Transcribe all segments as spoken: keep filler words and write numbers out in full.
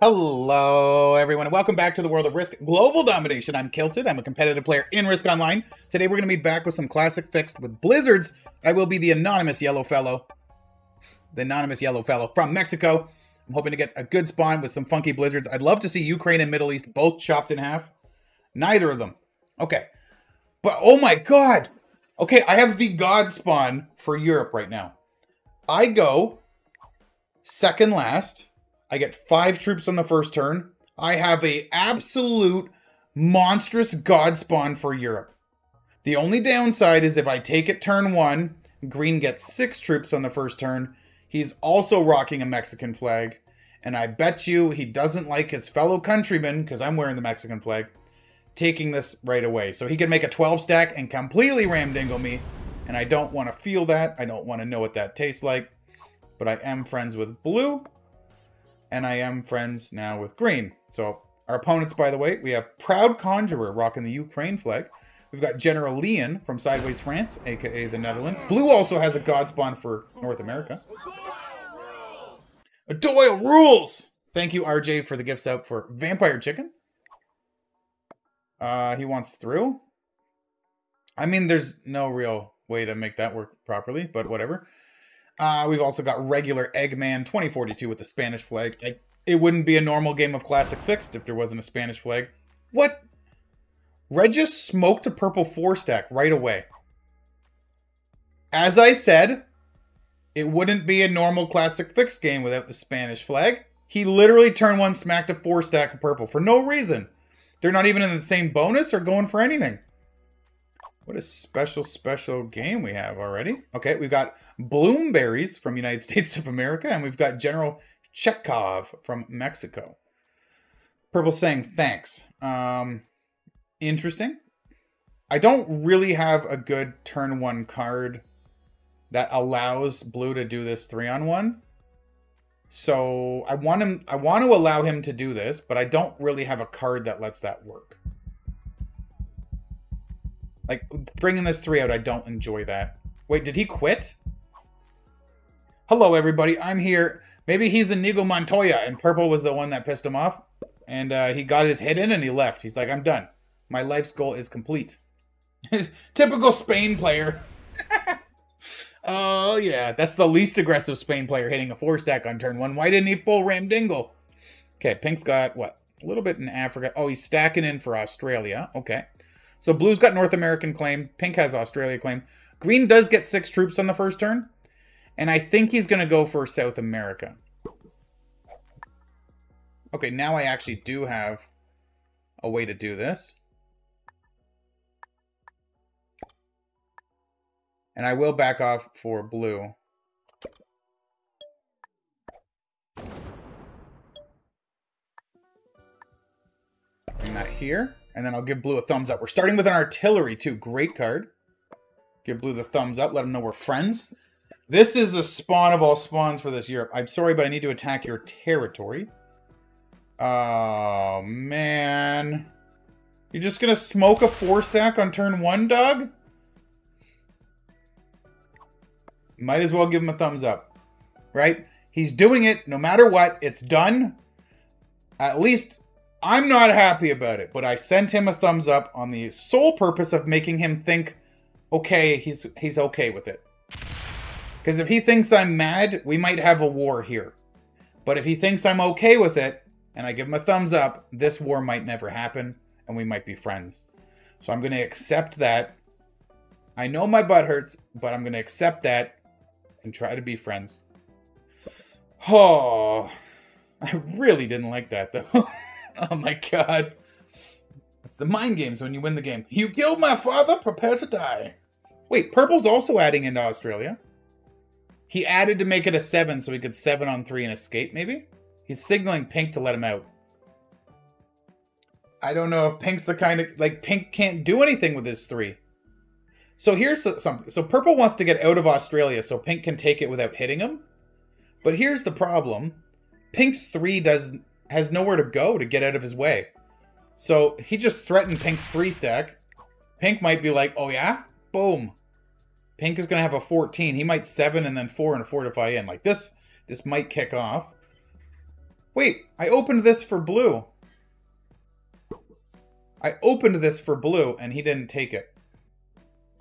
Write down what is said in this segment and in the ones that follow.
Hello, everyone, and welcome back to the world of Risk Global Domination. I'm Kilted. I'm a competitive player in Risk Online. Today, we're going to be back with some classic fixed with Blizzards. I will be the anonymous yellow fellow, the anonymous yellow fellow from Mexico. I'm hoping to get a good spawn with some funky Blizzards. I'd love to see Ukraine and Middle East both chopped in half. Neither of them. Okay. But, oh my God. Okay, I have the God spawn for Europe right now. I go second last. I get five troops on the first turn. I have a absolute monstrous god spawn for Europe. The only downside is if I take it turn one, Green gets six troops on the first turn. He's also rocking a Mexican flag. And I bet you he doesn't like his fellow countrymen, because I'm wearing the Mexican flag, taking this right away. So he can make a twelve stack and completely ramdingle me. And I don't want to feel that. I don't want to know what that tastes like. But I am friends with Blue. And I am friends now with Green. So our opponents, by the way, we have Proud Conjurer rocking the Ukraine flag. We've got General Leon from Sideways France, aka the Netherlands. Blue also has a god spawn for North America. Doyle rules! Thank you, R J, for the gifts out for Vampire Chicken. Uh, he wants through. I mean, there's no real way to make that work properly, but whatever. Uh, we've also got regular Eggman twenty forty-two with the Spanish flag. I, it wouldn't be a normal game of Classic Fixed if there wasn't a Spanish flag. What? Red just smoked a purple four stack right away. As I said, it wouldn't be a normal Classic Fixed game without the Spanish flag. He literally turned one, smacked a four stack of purple for no reason. They're not even in the same bonus or going for anything. What a special, special game we have already. Okay, we've got Bloomberries from United States of America, and we've got General Chekhov from Mexico. Purple saying thanks. Um, interesting. I don't really have a good turn one card that allows Blue to do this three on one. So I want him. I want to allow him to do this, but I don't really have a card that lets that work. Like, bringing this three out, I don't enjoy that. Wait, did he quit? Hello, everybody. I'm here. Maybe he's Inigo Montoya, and purple was the one that pissed him off. And uh, he got his head in, and he left. He's like, I'm done. My life's goal is complete. Typical Spain player. Oh, yeah. That's the least aggressive Spain player, hitting a four stack on turn one. Why didn't he full ramdingle? Okay, Pink's got, what, a little bit in Africa. Oh, he's stacking in for Australia. Okay. So Blue's got North American claim. Pink has Australia claim. Green does get six troops on the first turn. And I think he's going to go for South America. Okay, now I actually do have a way to do this. And I will back off for Blue. And that here. And then I'll give Blue a thumbs up. We're starting with an artillery, too. Great card. Give Blue the thumbs up. Let him know we're friends. This is a spawn of all spawns for this Europe. I'm sorry, but I need to attack your territory. Oh, man. You're just going to smoke a four stack on turn one, dog? Might as well give him a thumbs up. Right? He's doing it. No matter what, it's done. At least... I'm not happy about it, but I sent him a thumbs up on the sole purpose of making him think, okay, he's he's okay with it. Because if he thinks I'm mad, we might have a war here. But if he thinks I'm okay with it, and I give him a thumbs up, this war might never happen, and we might be friends. So I'm going to accept that. I know my butt hurts, but I'm going to accept that and try to be friends. Oh, I really didn't like that, though. Oh my God. It's the mind games when you win the game. You killed my father, prepare to die. Wait, purple's also adding into Australia. He added to make it a seven so he could seven on three and escape, maybe? He's signaling Pink to let him out. I don't know if Pink's the kind of... Like, Pink can't do anything with his three. So here's something. So purple wants to get out of Australia so Pink can take it without hitting him. But here's the problem. Pink's three doesn't... has nowhere to go to get out of his way. So he just threatened Pink's three stack. Pink might be like, oh yeah? Boom. Pink is going to have a fourteen. He might seven and then four and fortify in. Like this, this might kick off. Wait, I opened this for blue. I opened this for blue, and he didn't take it.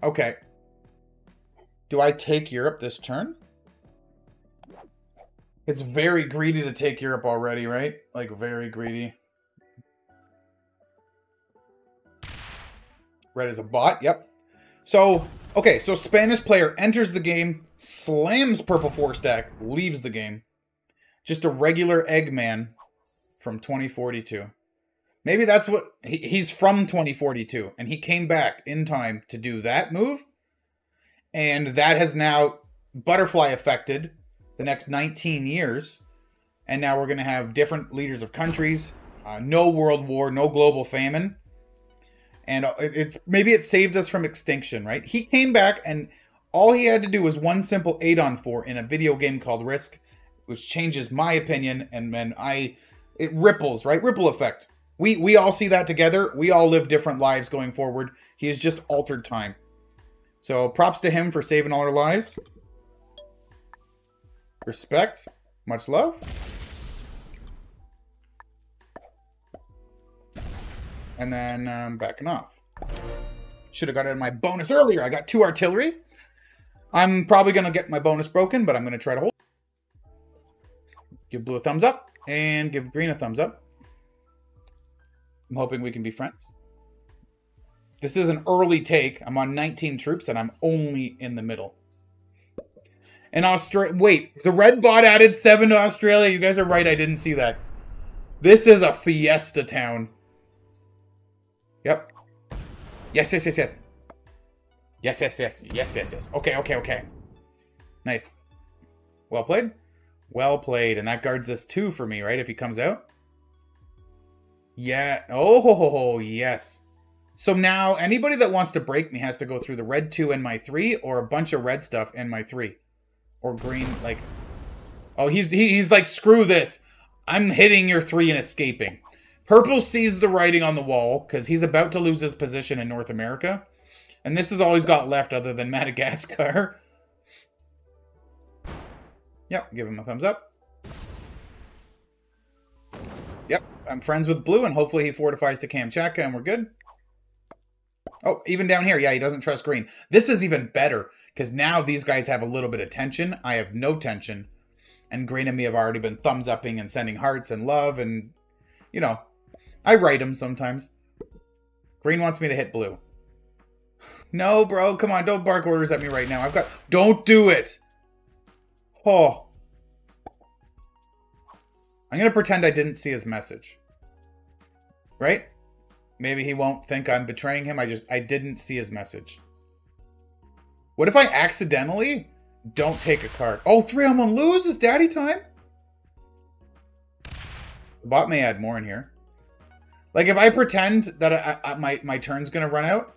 Okay. Do I take Europe this turn? It's very greedy to take Europe already, right? Like, very greedy. Red is a bot, yep. So, okay, so Spanish player enters the game, slams purple four stack, leaves the game. Just a regular Eggman from twenty forty-two. Maybe that's what... He, he's from twenty forty-two, and he came back in time to do that move. And that has now butterfly affected the next nineteen years. And now we're going to have different leaders of countries. Uh, no world war, no global famine. And it's maybe it saved us from extinction, right? He came back and all he had to do was one simple eight on four in a video game called Risk, which changes my opinion, and then I... It ripples, right? Ripple effect. We, we all see that together. We all live different lives going forward. He has just altered time. So props to him for saving all our lives. Respect. Much love. And then I'm um, backing off. Should have got out of my bonus earlier. I got two artillery. I'm probably going to get my bonus broken, but I'm going to try to hold. Give blue a thumbs up and give green a thumbs up. I'm hoping we can be friends. This is an early take. I'm on nineteen troops and I'm only in the middle. And Australia... Wait, the red bot added seven to Australia. You guys are right. I didn't see that. This is a fiesta town. Yep. Yes, yes, yes, yes. Yes, yes, yes. Yes, yes, yes. Okay, okay, okay. Nice. Well played. Well played. And that guards this two for me, right? If he comes out. Yeah. Oh, yes. So now anybody that wants to break me has to go through the red two and my three, or a bunch of red stuff and my three. Or green, like... Oh, he's, he, he's like, screw this. I'm hitting your three and escaping. Purple sees the writing on the wall, because he's about to lose his position in North America. And this is all he's got left other than Madagascar. Yep, give him a thumbs up. Yep, I'm friends with blue, and hopefully he fortifies to Kamchatka, and we're good. Oh, even down here, yeah, he doesn't trust green. This is even better, because now these guys have a little bit of tension. I have no tension. And green and me have already been thumbs-upping and sending hearts and love, and, you know, I write him sometimes. Green wants me to hit blue. No, bro, come on, don't bark orders at me right now. I've got... Don't do it! Oh. I'm going to pretend I didn't see his message. Right? Maybe he won't think I'm betraying him. I just... I didn't see his message. What if I accidentally don't take a card? Oh, three on one lose? Is daddy time? The bot may add more in here. Like, if I pretend that I, I, my, my turn's going to run out,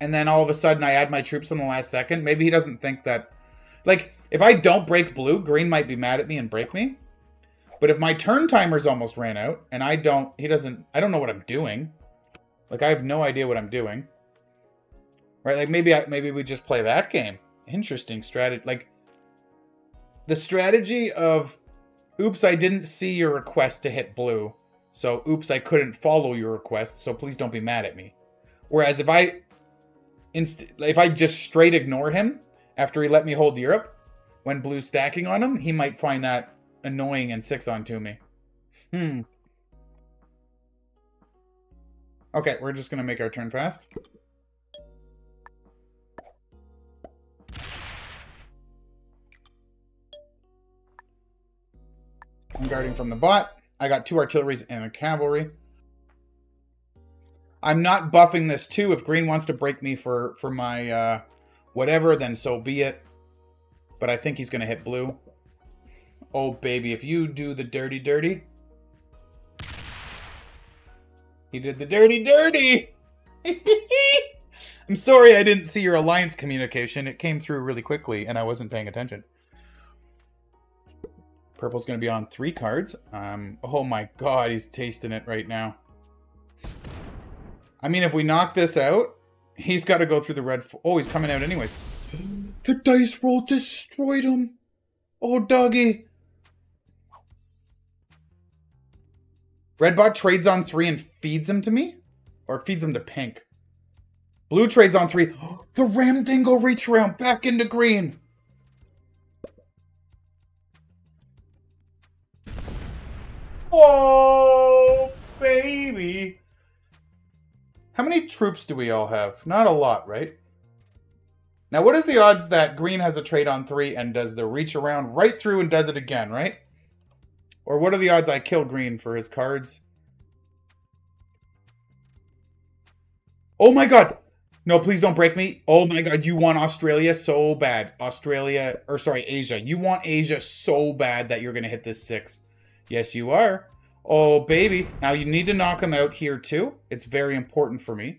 and then all of a sudden I add my troops in the last second, maybe he doesn't think that... Like... If I don't break blue, green might be mad at me and break me. But if my turn timer's almost ran out, and I don't... He doesn't... I don't know what I'm doing. Like, I have no idea what I'm doing. Right? Like, maybe I, maybe we just play that game. Interesting strategy. Like, the strategy of... Oops, I didn't see your request to hit blue. So, oops, I couldn't follow your request. So, please don't be mad at me. Whereas, if I... Inst if I just straight ignored him after he let me hold Europe... When blue's stacking on him, he might find that annoying and six onto me. Hmm. Okay, we're just going to make our turn fast. I'm guarding from the bot. I got two artilleries and a cavalry. I'm not buffing this too. If green wants to break me for, for my uh, whatever, then so be it. But I think he's going to hit blue. Oh, baby. If you do the dirty, dirty. He did the dirty, dirty. I'm sorry I didn't see your alliance communication. It came through really quickly and I wasn't paying attention. Purple's going to be on three cards. Um, oh my God. He's tasting it right now. I mean, if we knock this out, he's got to go through the red. Oh, he's coming out anyways. The dice roll destroyed him. Oh, doggy. Redbot trades on three and feeds him to me? Or feeds him to pink. Blue trades on three. The Ramdingo reach around back into green. Oh, baby. How many troops do we all have? Not a lot, right? Now, what is the odds that green has a trade on three and does the reach around right through and does it again, right? Or what are the odds I kill green for his cards? Oh my god! No, please don't break me. Oh my god, you want Australia so bad. Australia, or sorry, Asia. You want Asia so bad that you're going to hit this six. Yes, you are. Oh, baby. Now you need to knock him out here too. It's very important for me.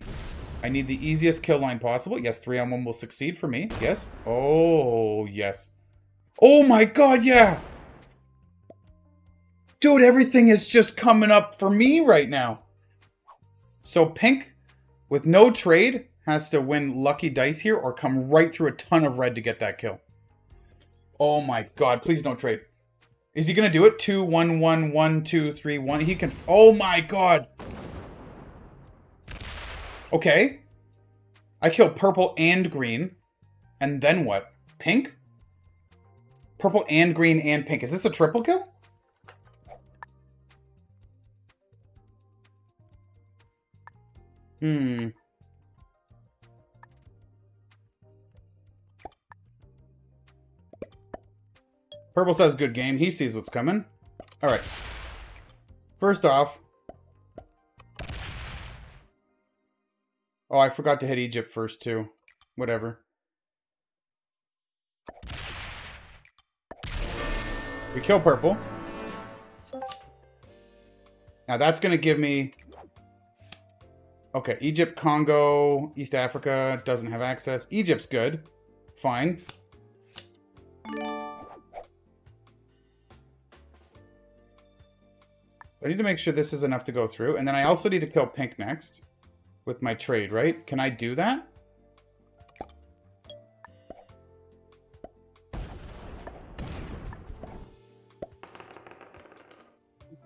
I need the easiest kill line possible. Yes, three on one will succeed for me. Yes. Oh, yes. Oh my god, yeah! Dude, everything is just coming up for me right now. So pink, with no trade, has to win lucky dice here or come right through a ton of red to get that kill. Oh my god, please don't trade. Is he gonna do it? Two, one, one, one, two, three, one. He can. Oh my god. Okay. I kill purple and green. And then what? Pink? Purple and green and pink. Is this a triple kill? Hmm. Purple says good game. He sees what's coming. Alright. First off. Oh, I forgot to hit Egypt first, too. Whatever. We kill purple. Now that's going to give me... Okay, Egypt, Congo, East Africa, doesn't have access. Egypt's good. Fine. I need to make sure this is enough to go through. And then I also need to kill pink next with my trade, right? Can I do that?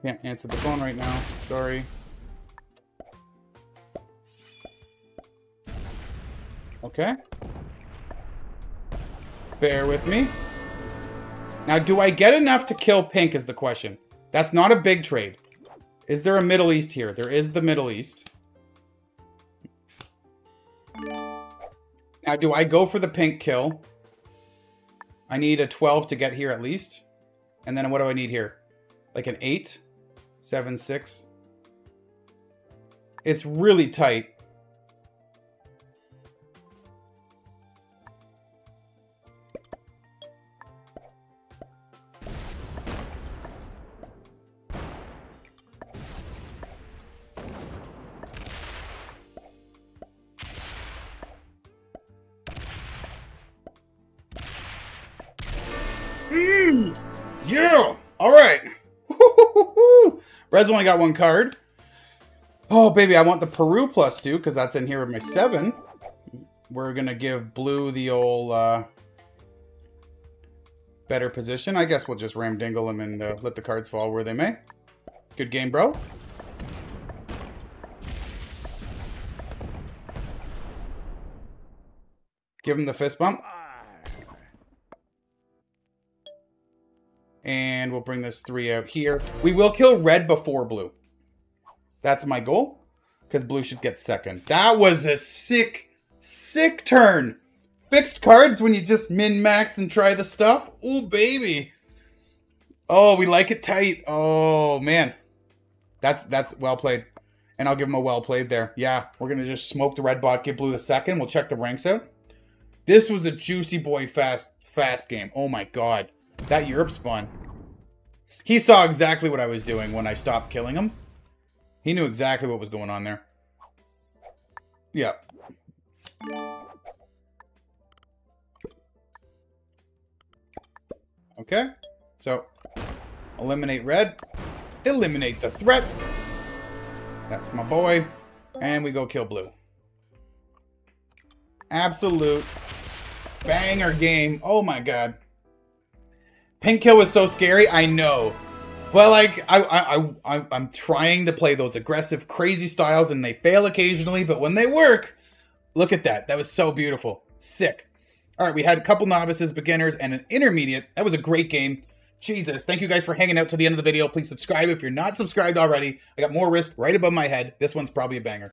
Can't answer the phone right now. Sorry. Okay. Bear with me. Now, do I get enough to kill pink is the question. That's not a big trade. Is there a Middle East here? There is the Middle East. Now, do I go for the pink kill? I need a twelve to get here at least. And then what do I need here? Like an eight? seven, six? It's really tight. Red's only got one card. Oh, baby, I want the Peru plus two, because that's in here with my seven. We're going to give blue the old uh, better position. I guess we'll just ramdingle them and uh, let the cards fall where they may. Good game, bro. Give him the fist bump. And we'll bring this three out here. We will kill red before blue. That's my goal. Because blue should get second. That was a sick, sick turn. Fixed cards when you just min-max and try the stuff. Oh, baby. Oh, we like it tight. Oh, man. That's that's well played. And I'll give him a well played there. Yeah, we're going to just smoke the red bot, give blue the second. We'll check the ranks out. This was a juicy boy fast, fast game. Oh, my God. That Europe spawn. He saw exactly what I was doing when I stopped killing him. He knew exactly what was going on there. Yeah. Okay. So, eliminate red. Eliminate the threat. That's my boy. And we go kill blue. Absolute banger game. Oh my god. Pink kill was so scary, I know. Well, like I, I, I, I'm trying to play those aggressive, crazy styles, and they fail occasionally. But when they work, look at that. That was so beautiful. Sick. All right, we had a couple novices, beginners, and an intermediate. That was a great game. Jesus, thank you guys for hanging out to the end of the video. Please subscribe if you're not subscribed already. I got more Risk right above my head. This one's probably a banger.